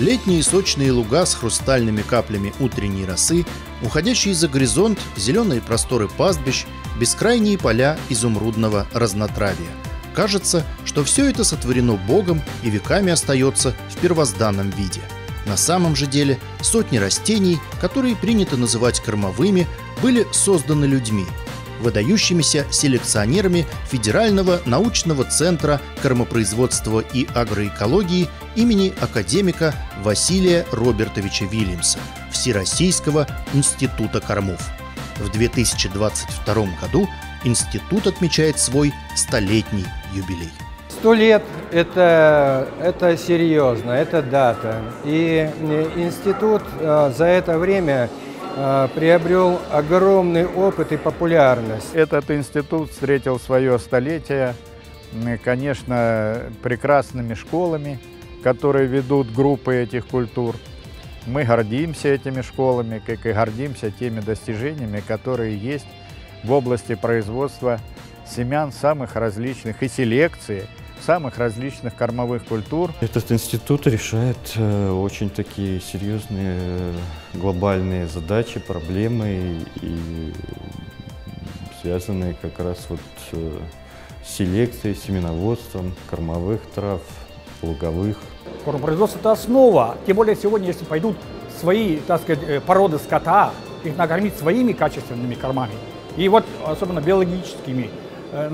Летние сочные луга с хрустальными каплями утренней росы, уходящие за горизонт зеленые просторы пастбищ, бескрайние поля изумрудного разнотравья. Кажется, что все это сотворено Богом и веками остается в первозданном виде. На самом же деле сотни растений, которые принято называть кормовыми, были созданы людьми, выдающимися селекционерами Федерального научного центра кормопроизводства и агроэкологии имени академика Василия Робертовича Вильямса Всероссийского института кормов. В 2022 году институт отмечает свой столетний юбилей. 100 лет – это серьезно, это дата. И институт за это время приобрел огромный опыт и популярность. Этот институт встретил свое столетие, конечно, прекрасными школами, которые ведут группы этих культур. Мы гордимся этими школами, как и гордимся теми достижениями, которые есть в области производства семян самых различных и селекции самых различных кормовых культур. Этот институт решает очень такие серьезные глобальные задачи, проблемы, и связанные как раз вот с селекцией, семеноводством кормовых трав, луговых. Кормопроизводство – это основа. Тем более сегодня, если пойдут свои, так сказать, породы скота, их накормить своими качественными кормами, и вот особенно биологическими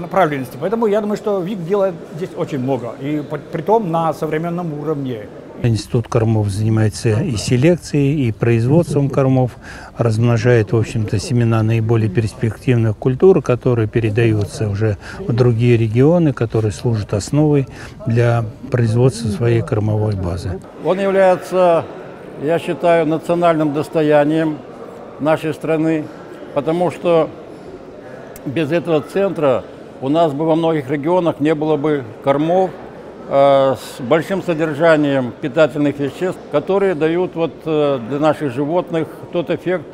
направленности. Поэтому я думаю, что ВИК делает здесь очень много, и притом на современном уровне. Институт кормов занимается и селекцией, и производством кормов, размножает, в общем-то, семена наиболее перспективных культур, которые передаются уже в другие регионы, которые служат основой для производства своей кормовой базы. Он является, я считаю, национальным достоянием нашей страны, потому что без этого центра у нас бы во многих регионах не было бы кормов с большим содержанием питательных веществ, которые дают вот для наших животных тот эффект,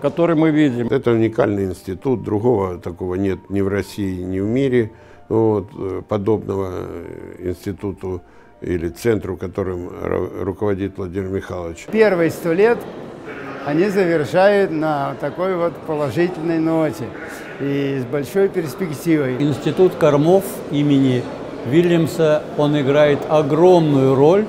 который мы видим. Это уникальный институт, другого такого нет ни в России, ни в мире, вот, подобного институту или центру, которым руководит Владимир Михайлович. Первые 100 лет они завершают на такой вот положительной ноте и с большой перспективой. Институт кормов имени Вильямса, он играет огромную роль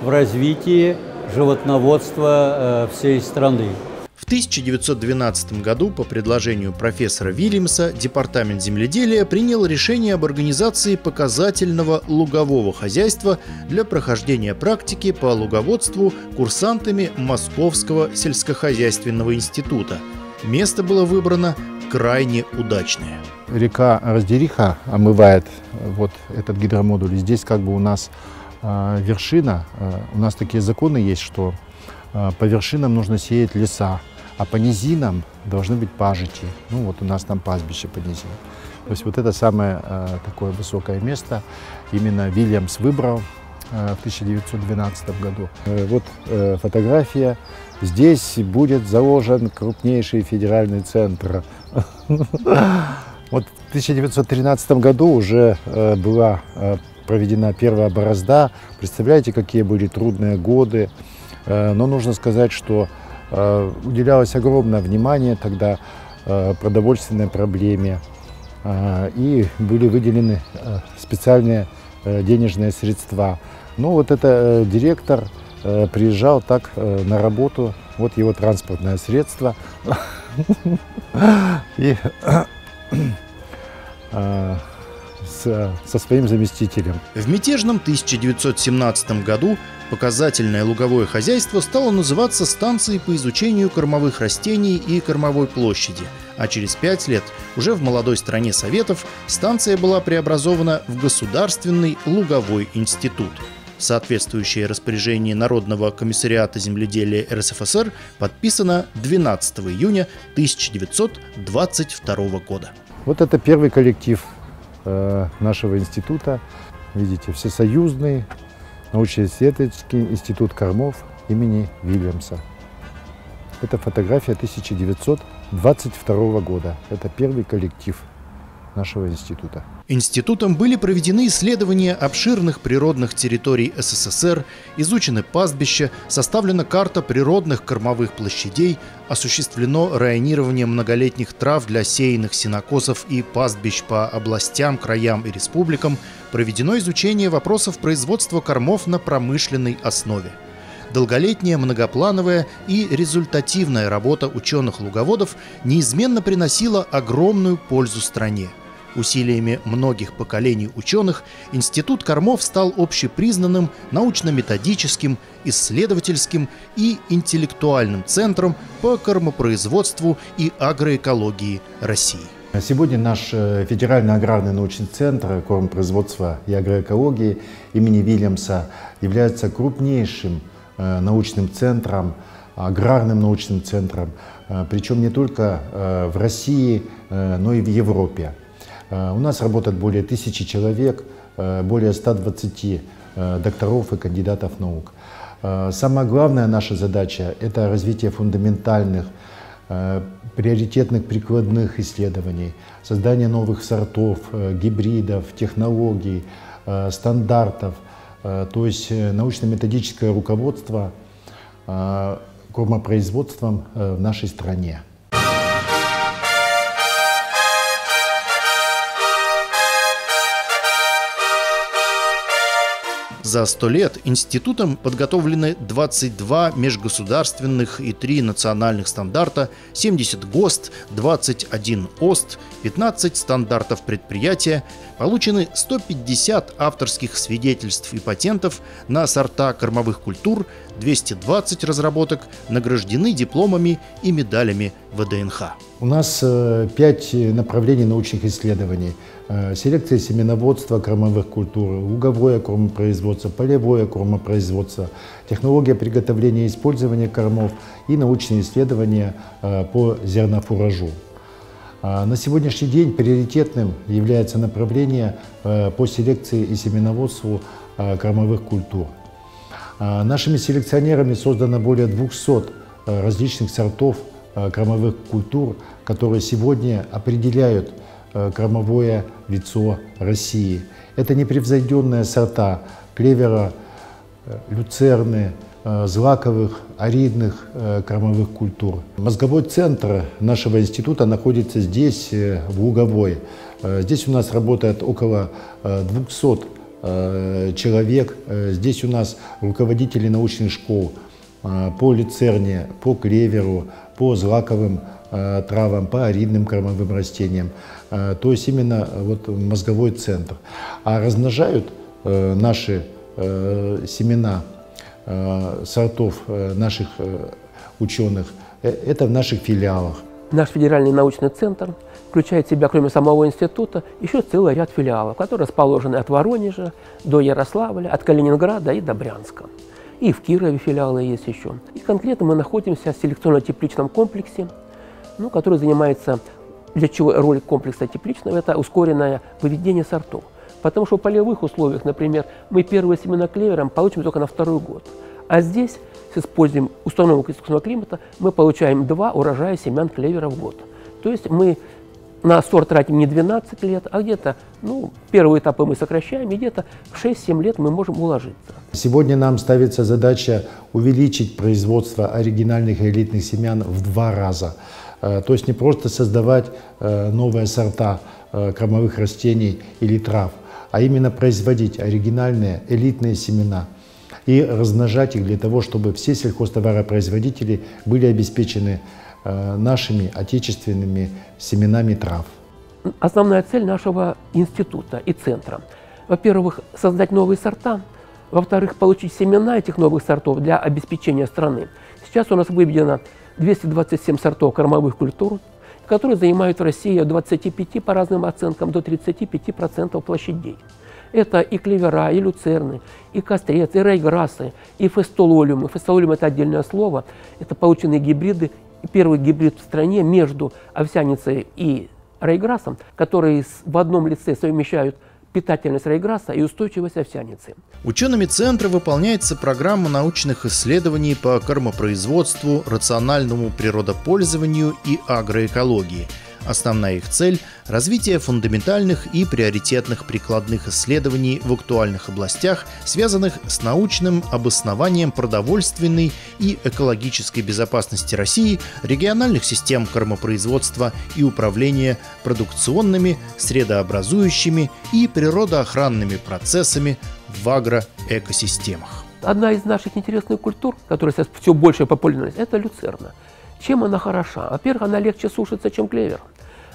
в развитии животноводства всей страны. В 1912 году по предложению профессора Вильямса Департамент земледелия принял решение об организации показательного лугового хозяйства для прохождения практики по луговодству курсантами Московского сельскохозяйственного института. Место было выбрано крайне удачное. Река Раздериха омывает вот этот гидромодуль. И здесь как бы у нас вершина, у нас такие законы есть, что по вершинам нужно сеять леса, а по низинам должны быть пажити. Ну вот у нас там пастбище по низинам. То есть вот это самое такое высокое место именно Вильямс выбрал в 1912 году. Вот фотография. Здесь будет заложен крупнейший федеральный центр. Вот в 1913 году уже была проведена первая борозда. Представляете, какие были трудные годы. Но нужно сказать, что уделялось огромное внимание тогда продовольственной проблеме. И были выделены специальные денежные средства. Но вот это директор приезжал так на работу. Вот его транспортное средство. И со своим заместителем. В мятежном 1917 году показательное луговое хозяйство стало называться станцией по изучению кормовых растений и кормовой площади, а через 5 лет уже в молодой стране Советов станция была преобразована в Государственный луговой институт. Соответствующее распоряжение Народного комиссариата земледелия РСФСР подписано 12 июня 1922 года. Вот это первый коллектив нашего института. Видите, Всесоюзный научно-исследовательский институт кормов имени Вильямса. Это фотография 1922 года. Это первый коллектив нашего института. Институтом были проведены исследования обширных природных территорий СССР, изучены пастбища, составлена карта природных кормовых площадей, осуществлено районирование многолетних трав для сеянных сенокосов и пастбищ по областям, краям и республикам, проведено изучение вопросов производства кормов на промышленной основе. Долголетняя, многоплановая и результативная работа ученых-луговодов неизменно приносила огромную пользу стране. Усилиями многих поколений ученых Институт кормов стал общепризнанным научно-методическим, исследовательским и интеллектуальным центром по кормопроизводству и агроэкологии России. Сегодня наш Федеральный аграрный научный центр кормопроизводства и агроэкологии имени Вильямса является крупнейшим научным центром, аграрным научным центром, причем не только в России, но и в Европе. У нас работает более 1000 человек, более 120 докторов и кандидатов наук. Самая главная наша задача – это развитие фундаментальных, приоритетных прикладных исследований, создание новых сортов, гибридов, технологий, стандартов, то есть научно-методическое руководство кормопроизводством в нашей стране. За 100 лет институтом подготовлены 22 межгосударственных и 3 национальных стандарта, 70 ГОСТ, 21 ОСТ, 15 стандартов предприятия, получены 150 авторских свидетельств и патентов на сорта кормовых культур, 220 разработок награждены дипломами и медалями ВДНХ. У нас 5 направлений научных исследований. Селекция семеноводства кормовых культур, луговое кормопроизводство, полевое кормопроизводство, технология приготовления и использования кормов и научные исследования по зернофуражу. На сегодняшний день приоритетным является направление по селекции и семеноводству кормовых культур. Нашими селекционерами создано более 200 различных сортов кормовых культур, которые сегодня определяют кормовое лицо России. Это непревзойденные сорта клевера, люцерны, злаковых, аридных кормовых культур. Мозговой центр нашего института находится здесь, в Луговой. Здесь у нас работает около 200 человек. Здесь у нас руководители научных школ по люцерне, по клеверу, по злаковым травам, по аридным кормовым растениям. То есть именно вот мозговой центр. А размножают наши семена сортов наших ученых это в наших филиалах. Наш федеральный научный центр включает в себя, кроме самого института, еще целый ряд филиалов, которые расположены от Воронежа до Ярославля, от Калининграда и до Брянска. И в Кирове филиалы есть еще. И конкретно мы находимся в селекционно-тепличном комплексе, который занимается, для чего роль комплекса тепличного, это ускоренное выведение сортов. Потому что в полевых условиях, например, мы первые семена клевера получим только на 2-й год. А здесь, с использованием установок искусственного климата, мы получаем 2 урожая семян клевера в год. То есть мы на сорт тратим не 12 лет, а где-то, первые этапы мы сокращаем, и где-то 6-7 лет мы можем уложиться. Сегодня нам ставится задача увеличить производство оригинальных и элитных семян в 2 раза. То есть не просто создавать новые сорта кормовых растений или трав, а именно производить оригинальные элитные семена и размножать их для того, чтобы все сельхозтоваропроизводители были обеспечены нашими отечественными семенами трав. Основная цель нашего института и центра – во-первых, создать новые сорта, во-вторых, получить семена этих новых сортов для обеспечения страны. Сейчас у нас выведено 227 сортов кормовых культур, которые занимают в России от 25, по разным оценкам, до 35% площадей. Это и клевера, и люцерны, и кострец, и райграссы, и фестололиумы. Фестололиум – это отдельное слово. Это полученные гибриды. Первый гибрид в стране между овсяницей и райграссом, которые в одном лице совмещают питательность райграсса и устойчивость овсяницы. Учеными центра выполняется программа научных исследований по кормопроизводству, рациональному природопользованию и агроэкологии. Основная их цель – развитие фундаментальных и приоритетных прикладных исследований в актуальных областях, связанных с научным обоснованием продовольственной и экологической безопасности России, региональных систем кормопроизводства и управления продукционными, средообразующими и природоохранными процессами в агроэкосистемах. Одна из наших интересных культур, которая сейчас все больше популярна, это люцерна. Чем она хороша? Во-первых, она легче сушится, чем клевер.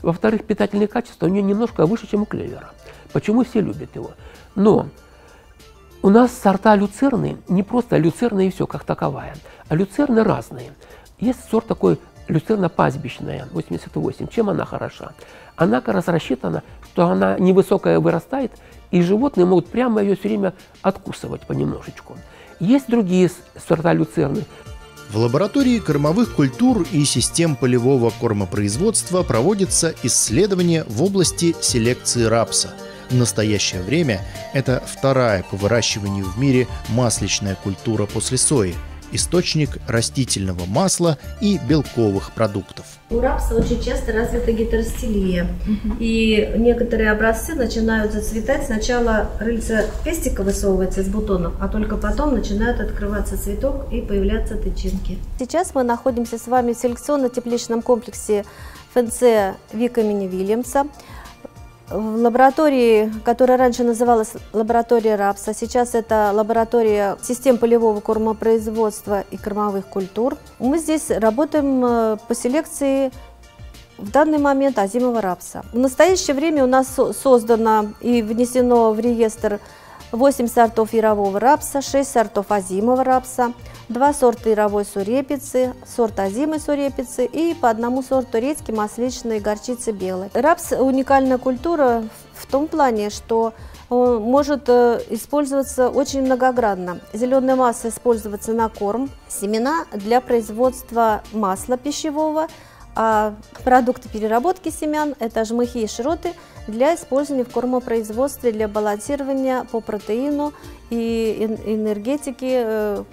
Во-вторых, питательные качества у нее немножко выше, чем у клевера. Почему все любят его? Но у нас сорта люцерны не просто люцерна и все, как таковая, а люцерны разные. Есть сорт такой люцерна пастбищная, 88. Чем она хороша? Она как раз рассчитана, что она невысокая вырастает, и животные могут прямо ее все время откусывать понемножечку. Есть другие сорта люцерны. В лаборатории кормовых культур и систем полевого кормопроизводства проводятся исследования в области селекции рапса. В настоящее время это вторая по выращиванию в мире масличная культура после сои, источник растительного масла и белковых продуктов. У рапса очень часто развита гетеростилия, и некоторые образцы начинают зацветать. Сначала рыльце пестика высовывается из бутонов, а только потом начинает открываться цветок и появляться тычинки. Сейчас мы находимся с вами в селекционно-тепличном комплексе ФНЦ ВИК имени Вильямса. В лаборатории, которая раньше называлась лаборатория рапса, сейчас это лаборатория систем полевого кормопроизводства и кормовых культур. Мы здесь работаем по селекции в данный момент озимого рапса. В настоящее время у нас создано и внесено в реестр 8 сортов ярового рапса, 6 сортов озимого рапса, 2 сорта яровой сурепицы, сорт озимой сурепицы и по одному сорту редьки, масличной, горчицы белой. Рапс – уникальная культура в том плане, что он может использоваться очень многогранно. Зеленая масса используется на корм, семена для производства масла пищевого, а продукты переработки семян – это жмыхи и широты для использования в кормопроизводстве, для балансирования по протеину и энергетике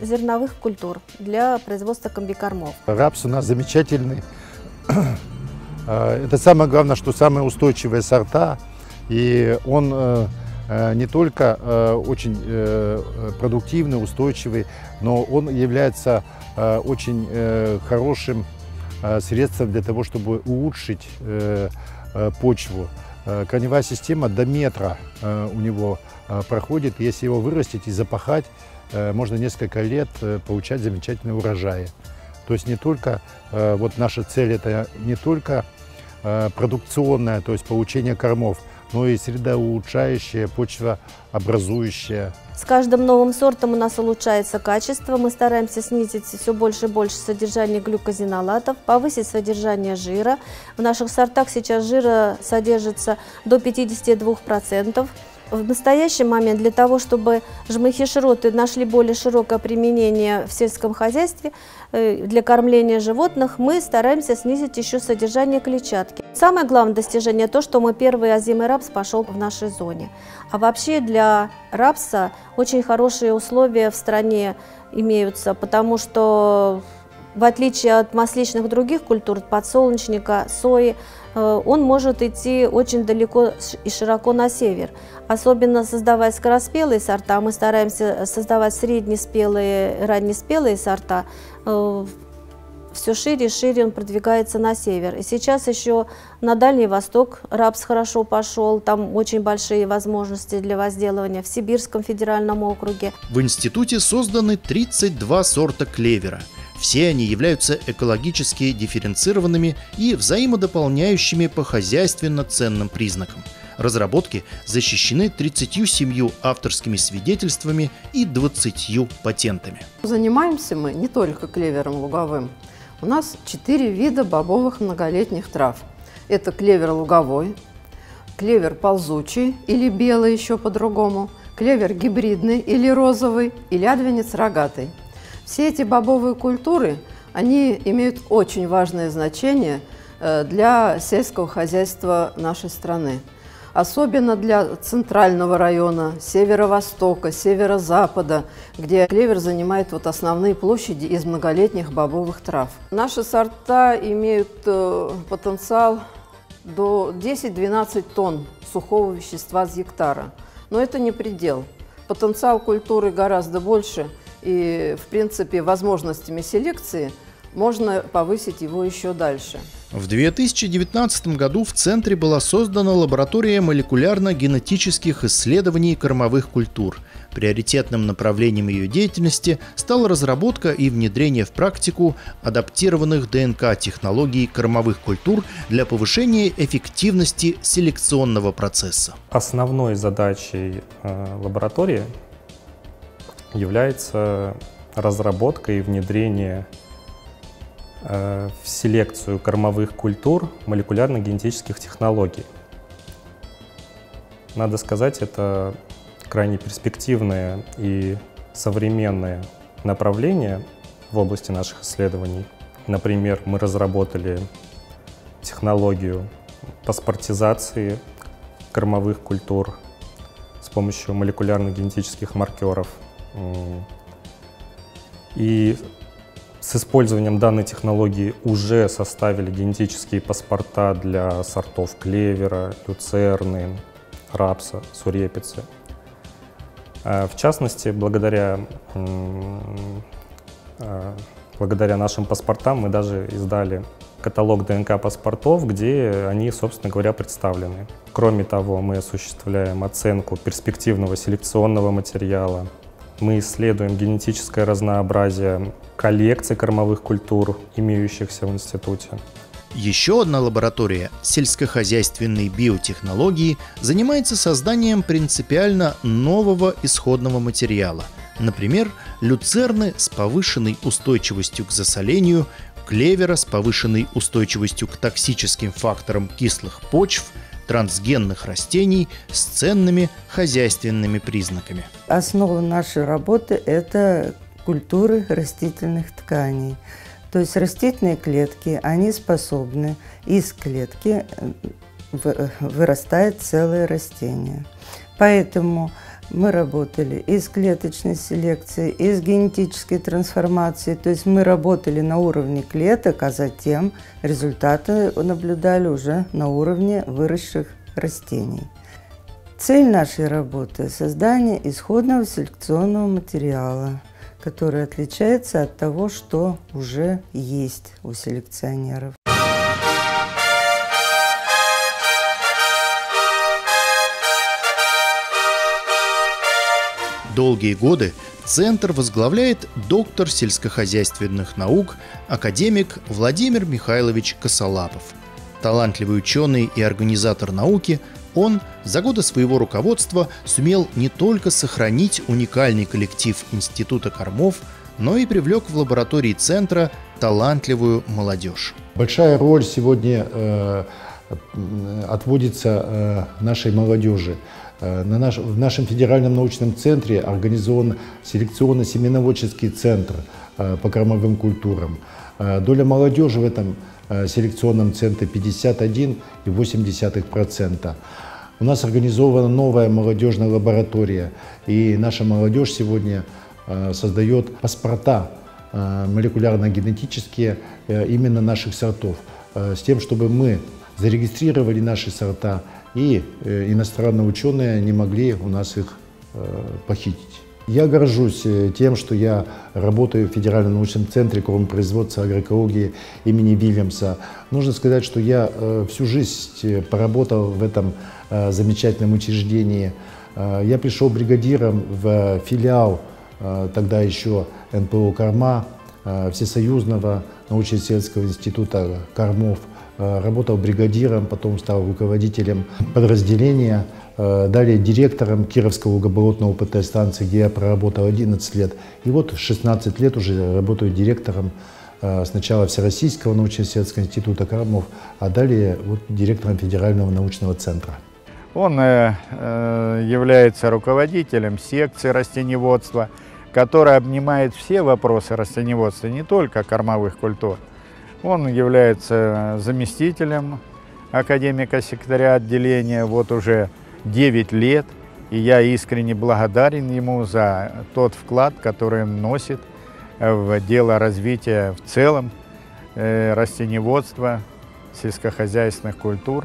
зерновых культур для производства комбикормов. Рапс у нас замечательный. Это самое главное, что самые устойчивые сорта. И он не только очень продуктивный, устойчивый, но он является очень хорошим средством для того, чтобы улучшить почву. Корневая система до метра у него проходит. Если его вырастить и запахать, можно несколько лет получать замечательные урожаи. То есть не только, вот наша цель, это не только продукционная, то есть получение кормов, но и средоулучшающая, почвообразующая. С каждым новым сортом у нас улучшается качество. Мы стараемся снизить все больше и больше содержание глюкозинолатов, повысить содержание жира. В наших сортах сейчас жира содержится до 52%. В настоящий момент для того, чтобы жмыхи-широты нашли более широкое применение в сельском хозяйстве для кормления животных, мы стараемся снизить еще содержание клетчатки. Самое главное достижение то, что мы первый озимый рапс пошел в нашей зоне. А вообще для рапса очень хорошие условия в стране имеются, потому что в отличие от масличных других культур, подсолнечника, сои, он может идти очень далеко и широко на север. Особенно создавая скороспелые сорта, мы стараемся создавать среднеспелые, раннеспелые сорта. Все шире и шире он продвигается на север. И сейчас еще на Дальний Восток рапс хорошо пошел, там очень большие возможности для возделывания в Сибирском федеральном округе. В институте созданы 32 сорта клевера. Все они являются экологически дифференцированными и взаимодополняющими по хозяйственно ценным признакам. Разработки защищены 37 авторскими свидетельствами и 20 патентами. Занимаемся мы не только клевером луговым. У нас 4 вида бобовых многолетних трав. Это клевер луговой, клевер ползучий или белый еще по-другому, клевер гибридный или розовый и лядвенец рогатый. Все эти бобовые культуры, они имеют очень важное значение для сельского хозяйства нашей страны. особенно для центрального района, северо-востока, северо-запада, где клевер занимает вот основные площади из многолетних бобовых трав. Наши сорта имеют потенциал до 10-12 тонн сухого вещества с гектара. Но это не предел. Потенциал культуры гораздо больше, и, в принципе, возможностями селекции можно повысить его еще дальше. В 2019 году в центре была создана лаборатория молекулярно-генетических исследований кормовых культур. Приоритетным направлением ее деятельности стала разработка и внедрение в практику адаптированных ДНК-технологий кормовых культур для повышения эффективности селекционного процесса. Основной задачей лаборатории является разработка и внедрение в селекцию кормовых культур молекулярно-генетических технологий. Надо сказать, это крайне перспективное и современное направление в области наших исследований. Например, мы разработали технологию паспортизации кормовых культур с помощью молекулярно-генетических маркеров. И с использованием данной технологии уже составили генетические паспорта для сортов клевера, люцерны, рапса, сурепицы. В частности, благодаря нашим паспортам мы даже издали каталог ДНК-паспортов, где они, собственно говоря, представлены. Кроме того, мы осуществляем оценку перспективного селекционного материала. Мы исследуем генетическое разнообразие коллекций кормовых культур, имеющихся в институте. Еще одна лаборатория сельскохозяйственной биотехнологии занимается созданием принципиально нового исходного материала. Например, люцерны с повышенной устойчивостью к засолению, клевера с повышенной устойчивостью к токсическим факторам кислых почв, трансгенных растений с ценными хозяйственными признаками. Основа нашей работы – это культуры растительных тканей. То есть растительные клетки, они способны, из клетки вырастает целое растение. Поэтому мы работали и с клеточной селекцией, и с генетической трансформацией. То есть мы работали на уровне клеток, а затем результаты наблюдали уже на уровне выросших растений. Цель нашей работы – создание исходного селекционного материала, который отличается от того, что уже есть у селекционеров. Долгие годы центр возглавляет доктор сельскохозяйственных наук, академик Владимир Михайлович Косолапов. Талантливый ученый и организатор науки, он за годы своего руководства сумел не только сохранить уникальный коллектив Института кормов, но и привлек в лаборатории центра талантливую молодежь. Большая роль сегодня отводится нашей молодежи. В нашем федеральном научном центре организован селекционно-семеноводческий центр по кормовым культурам. Доля молодежи в этом селекционном центре 51,8%. У нас организована новая молодежная лаборатория, и наша молодежь сегодня создает паспорта молекулярно-генетические именно наших сортов, с тем, чтобы мы зарегистрировали наши сорта, и иностранные ученые не могли у нас их похитить. Я горжусь тем, что я работаю в Федеральном научном центре кормопроизводства агроэкологии имени Вильямса. Нужно сказать, что я всю жизнь поработал в этом замечательном учреждении. Я пришел бригадиром в филиал тогда еще НПО «Корма» Всесоюзного научно-исследовательского института кормов. Работал бригадиром, потом стал руководителем подразделения, далее директором Кировского глубоководной ПТ-станции, где я проработал 11 лет. И вот 16 лет уже работаю директором сначала Всероссийского научно-исследовательского института кормов, а далее вот директором Федерального научного центра. Он является руководителем секции растениеводства, которая обнимает все вопросы растениеводства, не только кормовых культур. Он является заместителем академика-секретаря отделения вот уже 9 лет. И я искренне благодарен ему за тот вклад, который он носит в дело развития в целом растениеводства, сельскохозяйственных культур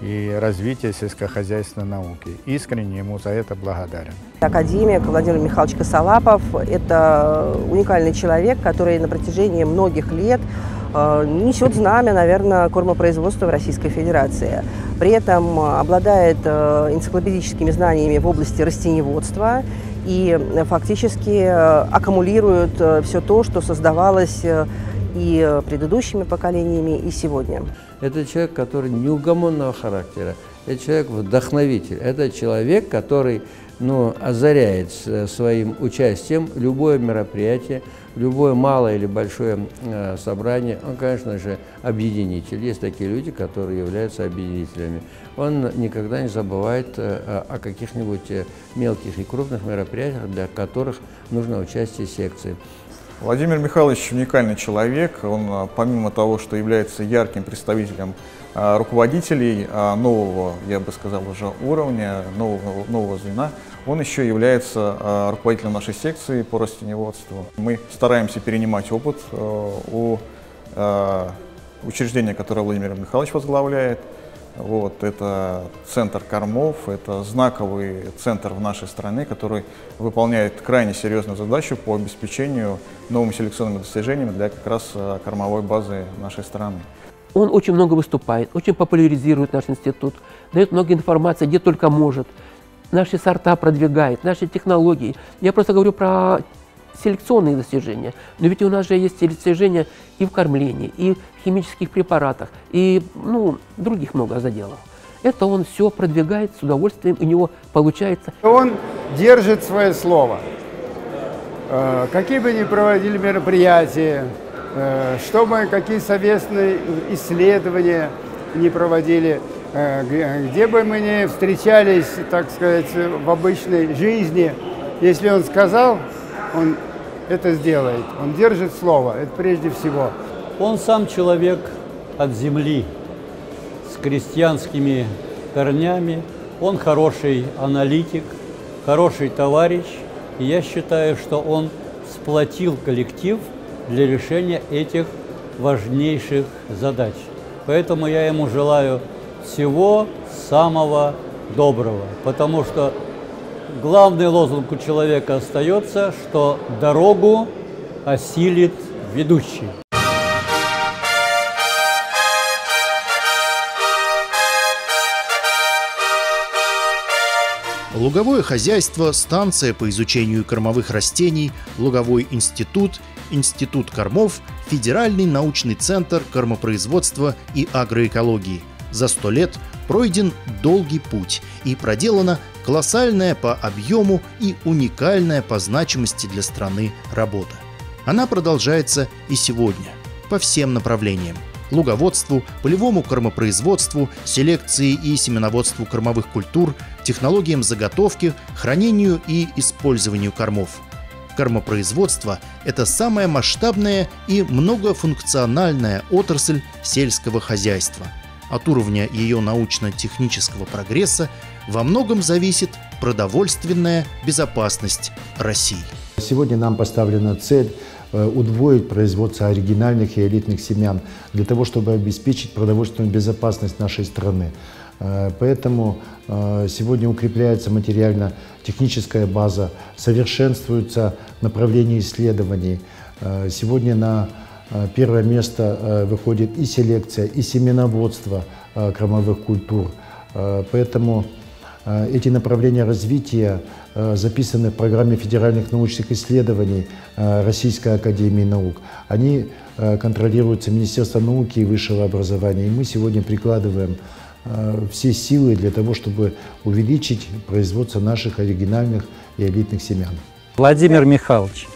и развития сельскохозяйственной науки. Искренне ему за это благодарен. Академик Владимир Михайлович Косолапов – это уникальный человек, который на протяжении многих лет несет знамя, наверное, кормопроизводства в Российской Федерации. При этом обладает энциклопедическими знаниями в области растениеводства и фактически аккумулирует все то, что создавалось и предыдущими поколениями, и сегодня. Это человек, который неугомонного характера, это человек вдохновитель, это человек, который озаряет своим участием любое мероприятие, любое малое или большое собрание. Он, конечно же, объединитель. Есть такие люди, которые являются объединителями. Он никогда не забывает о каких-нибудь мелких и крупных мероприятиях, для которых нужно участие секции. Владимир Михайлович уникальный человек. Он, помимо того, что является ярким представителем руководителей нового, я бы сказал, уже уровня, нового звена, он еще является руководителем нашей секции по растениеводству. Мы стараемся перенимать опыт у учреждения, которое Владимир Михайлович возглавляет. Вот, это центр кормов, это знаковый центр в нашей стране, который выполняет крайне серьезную задачу по обеспечению новыми селекционными достижениями для как раз кормовой базы нашей страны. Он очень много выступает, очень популяризирует наш институт, дает много информации, где только может. Наши сорта продвигает, наши технологии. Я просто говорю про селекционные достижения. Но ведь у нас же есть достижения и в кормлении, и в химических препаратах, и других много заделов. Это он все продвигает с удовольствием, у него получается. Он держит свое слово. Какие бы ни проводили мероприятия, какие совместные исследования не проводили, где бы мы ни встречались, так сказать, в обычной жизни, если он сказал, он это сделает, он держит слово, это прежде всего. Он сам человек от земли, с крестьянскими корнями, он хороший аналитик, хороший товарищ. И я считаю, что он сплотил коллектив для решения этих важнейших задач. Поэтому я ему желаю всего самого доброго, потому что главный лозунг у человека остается, что дорогу осилит ведущий. Луговое хозяйство, станция по изучению кормовых растений, луговой институт, институт кормов, Федеральный научный центр кормопроизводства и агроэкологии. За 100 лет пройден долгий путь и проделана колоссальная по объему и уникальная по значимости для страны работа. Она продолжается и сегодня по всем направлениям: луговодству, полевому кормопроизводству, селекции и семеноводству кормовых культур, технологиям заготовки, хранению и использованию кормов. Кормопроизводство – это самая масштабная и многофункциональная отрасль сельского хозяйства. От уровня ее научно-технического прогресса во многом зависит продовольственная безопасность России. Сегодня нам поставлена цель удвоить производство оригинальных и элитных семян для того, чтобы обеспечить продовольственную безопасность нашей страны. Поэтому сегодня укрепляется материально-техническая база, совершенствуются направления исследований. Сегодня на первое место выходит и селекция, и семеноводство кормовых культур. Поэтому эти направления развития записаны в программе федеральных научных исследований Российской академии наук. Они контролируются Министерством науки и высшего образования. И мы сегодня прикладываем все силы для того, чтобы увеличить производство наших оригинальных и элитных семян. Владимир Михайлович,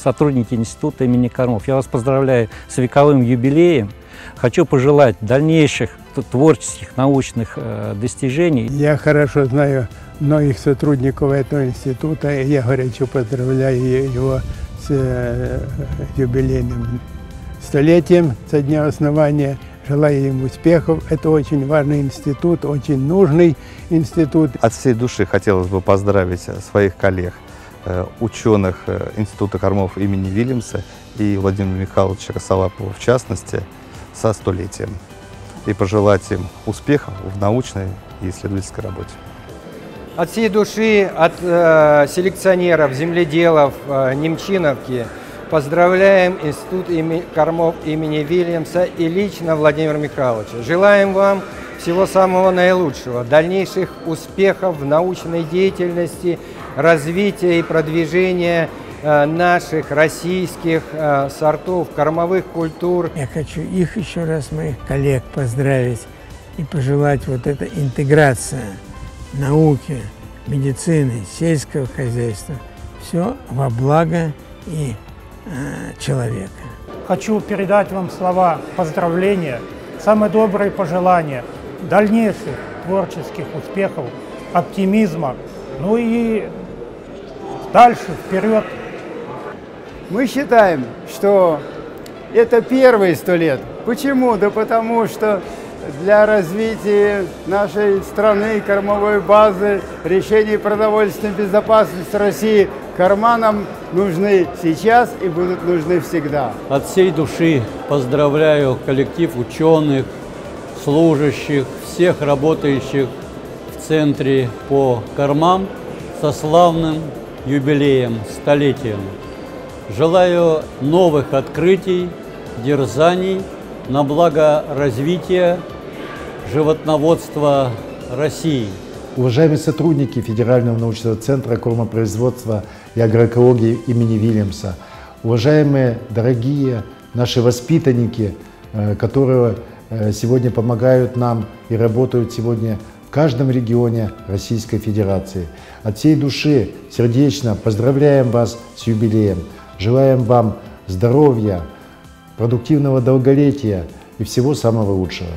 сотрудники института имени Кормов, я вас поздравляю с вековым юбилеем. Хочу пожелать дальнейших творческих, научных достижений. Я хорошо знаю многих сотрудников этого института, и я горячо поздравляю его с юбилейным столетием, со дня основания. Желаю им успехов. Это очень важный институт, очень нужный институт. От всей души хотелось бы поздравить своих коллег, ученых Института кормов имени Вильямса и Владимира Михайловича Косолапова в частности, со 100-летием. И пожелать им успехов в научной и исследовательской работе. От всей души, от селекционеров, земледелов, Немчиновки поздравляем Институт кормов имени Вильямса и лично Владимира Михайловича. Желаем вам всего самого наилучшего, дальнейших успехов в научной деятельности, развития и продвижения наших российских сортов, кормовых культур. Я хочу их еще раз, моих коллег, поздравить и пожелать вот эта интеграция науки, медицины, сельского хозяйства. Все во благо и человека. Хочу передать вам слова поздравления, самые добрые пожелания, дальнейших творческих успехов, оптимизма, ну и дальше, вперед. Мы считаем, что это первые 100 лет. Почему? Да потому что для развития нашей страны, кормовой базы, решения продовольственной безопасности России корма нам нужны сейчас и будут нужны всегда. От всей души поздравляю коллектив ученых, служащих, всех работающих в Центре по кормам со славным юбилеем, 100-летием. Желаю новых открытий, дерзаний на благо развития животноводства России. Уважаемые сотрудники Федерального научного центра кормопроизводства и агроэкологии имени Вильямса, уважаемые, дорогие наши воспитанники, которые сегодня помогают нам и работают сегодня в каждом регионе Российской Федерации. От всей души сердечно поздравляем вас с юбилеем, желаем вам здоровья, продуктивного долголетия и всего самого лучшего.